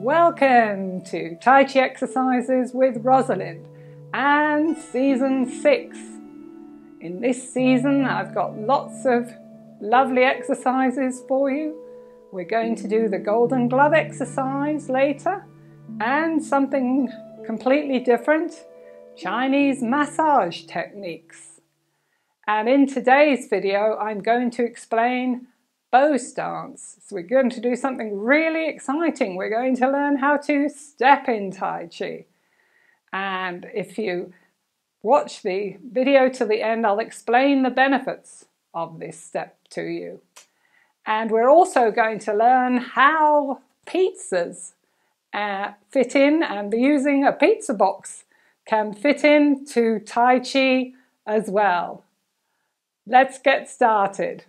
Welcome to Tai Chi Exercises with Rosalind and Season 6. In this season I've got lots of lovely exercises for you. We're going to do the golden glove exercise later and something completely different, Chinese massage techniques. And in today's video I'm going to explain bow stance. So we're going to do something really exciting. We're going to learn how to step in Tai Chi. And if you watch the video to the end, I'll explain the benefits of this step to you. And we're also going to learn how pizzas fit in, and using a pizza box can fit in to Tai Chi as well. Let's get started.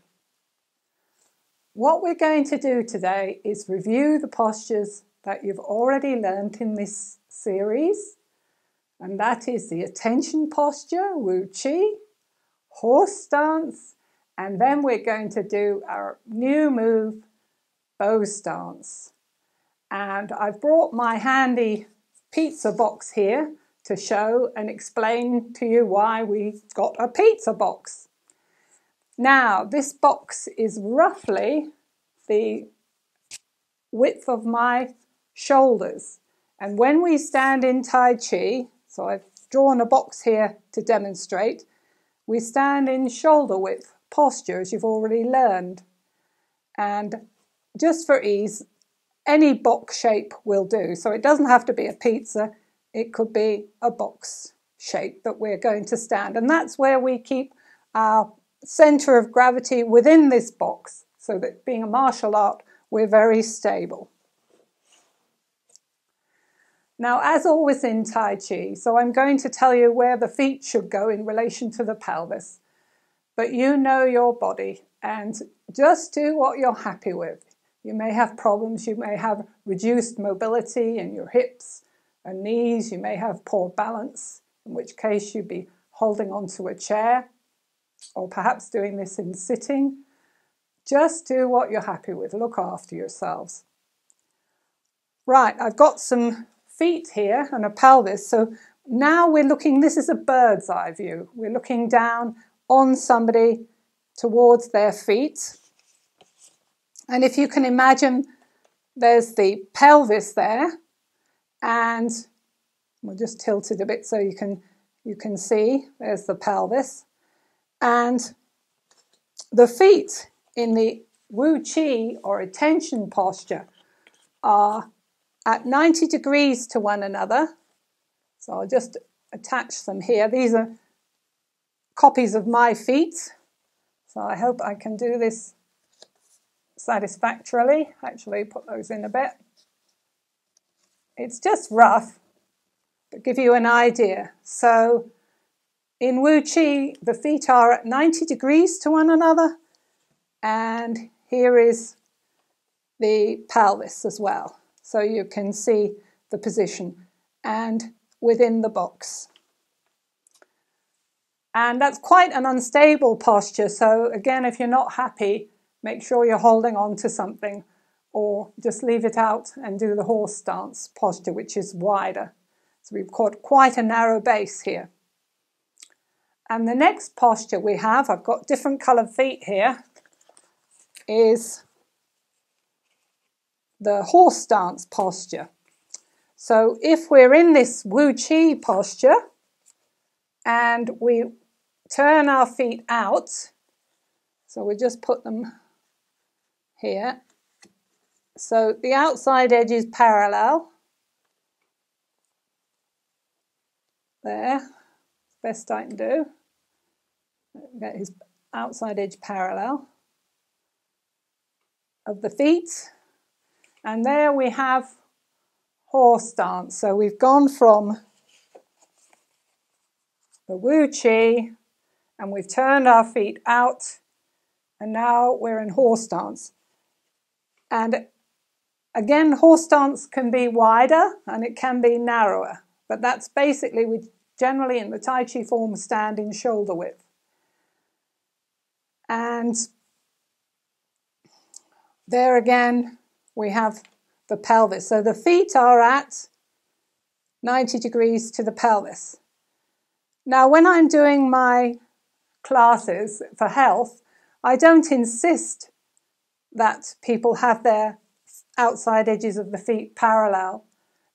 What we're going to do today is review the postures that you've already learnt in this series, and that is the attention posture, Wu Chi, horse stance, and then we're going to do our new move, bow stance. And I've brought my handy pizza box here to show and explain to you why we've got a pizza box. Now, this box is roughly the width of my shoulders. And when we stand in Tai Chi, so I've drawn a box here to demonstrate, we stand in shoulder width posture, as you've already learned. And just for ease, any box shape will do. So it doesn't have to be a pizza, it could be a box shape that we're going to stand. And that's where we keep our center of gravity within this box, so that being a martial art, we're very stable. Now, as always in Tai Chi, so I'm going to tell you where the feet should go in relation to the pelvis, but you know your body and just do what you're happy with. You may have problems, you may have reduced mobility in your hips and knees, you may have poor balance, in which case you'd be holding onto a chair, or perhaps doing this in sitting. Just do what you're happy with. Look after yourselves. Right, I've got some feet here and a pelvis. So now we're looking, this is a bird's eye view. We're looking down on somebody towards their feet. And if you can imagine, there's the pelvis there. And we'll just tilt it a bit so you can see. There's the pelvis. And the feet in the Wu Chi or attention posture are at 90 degrees to one another. So I'll just attach them here. These are copies of my feet. So I hope I can do this satisfactorily. Actually, put those in a bit. It's just rough, but give you an idea. So in Wu Chi, the feet are at 90 degrees to one another, and here is the pelvis as well. So you can see the position and within the box. And that's quite an unstable posture. So again, if you're not happy, make sure you're holding on to something, or just leave it out and do the horse stance posture, which is wider. So we've got quite a narrow base here. And the next posture we have, I've got different coloured feet here, is the horse stance posture. So if we're in this Wu Chi posture and we turn our feet out, so we just put them here. So the outside edge is parallel. There, best I can do. Get his outside edge parallel of the feet, and there we have horse stance. So we've gone from the Wu Chi and we've turned our feet out, and now we're in horse stance. And again, horse stance can be wider and it can be narrower, but that's basically, we generally in the Tai Chi form stand in shoulder width. And there again we have the pelvis. So the feet are at 90 degrees to the pelvis. Now, when I'm doing my classes for health, I don't insist that people have their outside edges of the feet parallel.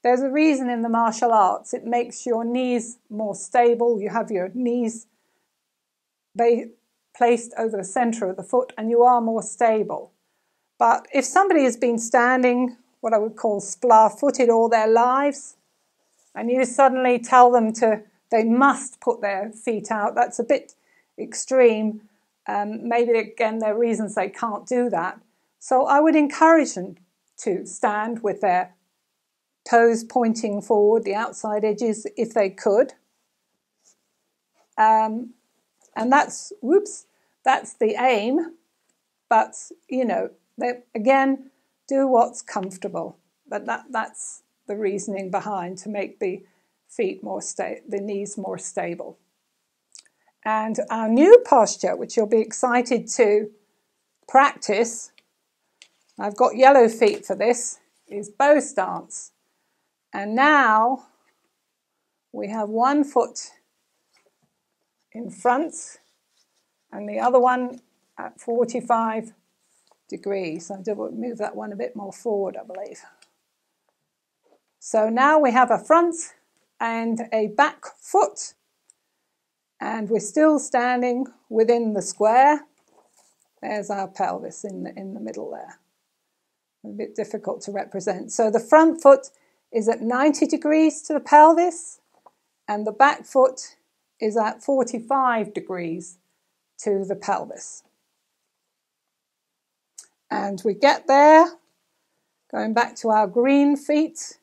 There's a reason in the martial arts. It makes your knees more stable. You have your knees placed over the centre of the foot and you are more stable. But if somebody has been standing what I would call splar-footed all their lives and you suddenly tell them they must put their feet out, that's a bit extreme. Maybe again there are reasons they can't do that. So I would encourage them to stand with their toes pointing forward, the outside edges if they could. And that's the aim. But, you know, again, do what's comfortable. But that's the reasoning behind, to make the feet more stable, the knees more stable. And our new posture, which you'll be excited to practice, I've got yellow feet for this, is bow stance. And now we have one foot in front and the other one at 45 degrees. I'll move that one a bit more forward, I believe. So now we have a front and a back foot, and we're still standing within the square. There's our pelvis in the middle there. A bit difficult to represent. So the front foot is at 90 degrees to the pelvis and the back foot is at 45 degrees to the pelvis. And we get there, going back to our green feet.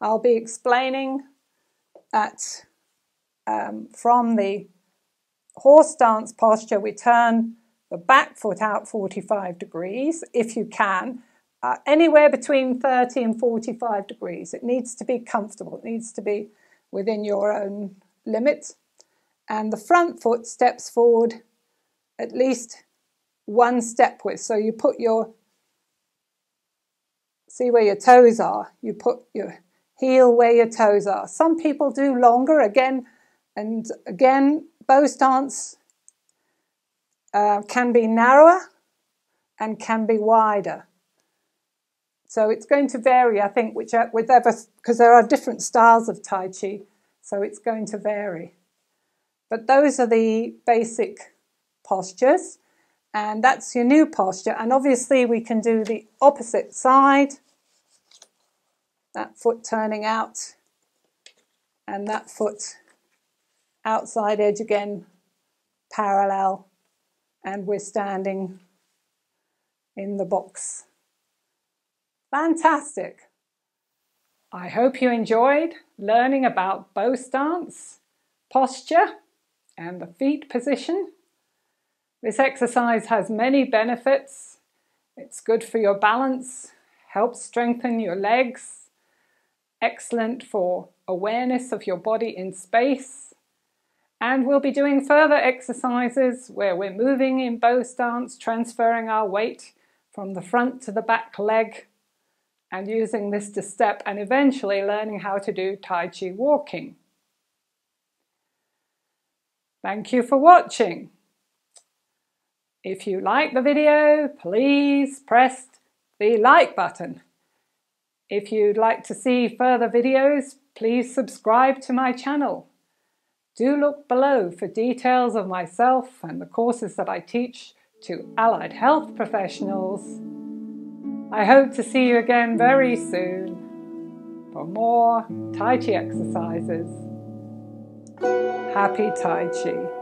I'll be explaining that from the horse stance posture we turn the back foot out 45 degrees if you can. Anywhere between 30 and 45 degrees. It needs to be comfortable. It needs to be within your own limit. And the front foot steps forward at least one step width. So you put see where your toes are. You put your heel where your toes are. Some people do longer again and again. Bow stance can be narrower and can be wider. So it's going to vary, I think, because there are different styles of Tai Chi, so it's going to vary. But those are the basic postures, and that's your new posture. And obviously we can do the opposite side, that foot turning out, and that foot outside edge again, parallel, and we're standing in the box. Fantastic! I hope you enjoyed learning about bow stance, posture and the feet position. This exercise has many benefits. It's good for your balance, helps strengthen your legs, excellent for awareness of your body in space, and we'll be doing further exercises where we're moving in bow stance, transferring our weight from the front to the back leg, and using this to step, and eventually learning how to do Tai Chi walking. Thank you for watching. If you like the video, please press the like button. If you'd like to see further videos, please subscribe to my channel. Do look below for details of myself and the courses that I teach to allied health professionals. I hope to see you again very soon for more Tai Chi exercises. Happy Tai Chi!